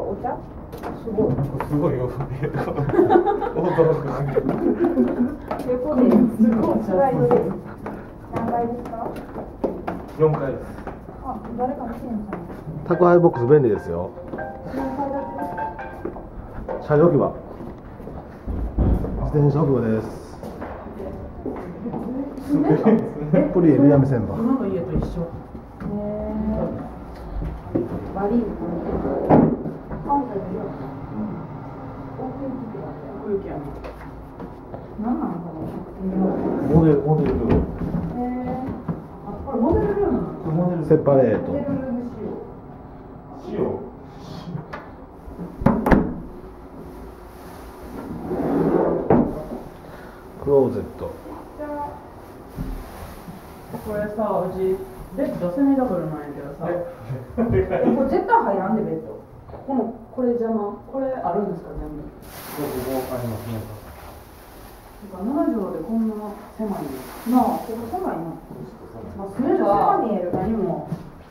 かお茶すごい。すごいよ。驚く。横ですごいスライドです。何階ですか？4階です。あ、誰かも支援さん。宅配ボックス便利ですよ。何階だった？車両置き場。自転車置き場です。プリエ南千葉。今の家と一緒。バリーズ。セパレート。クローゼット。これさ、うちベッドセミダブルなんやけどさ、これ絶対入らんでベッド。これ邪魔。これあるんですか全部。ありますね。7畳でこんな狭いの。なあ、ここ狭いな。まあ、それは見える。何も。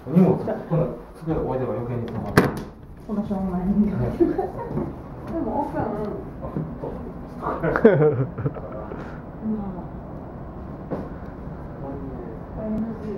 荷物。この机置いてば余計に困る。このしょうもない。でも奥さん。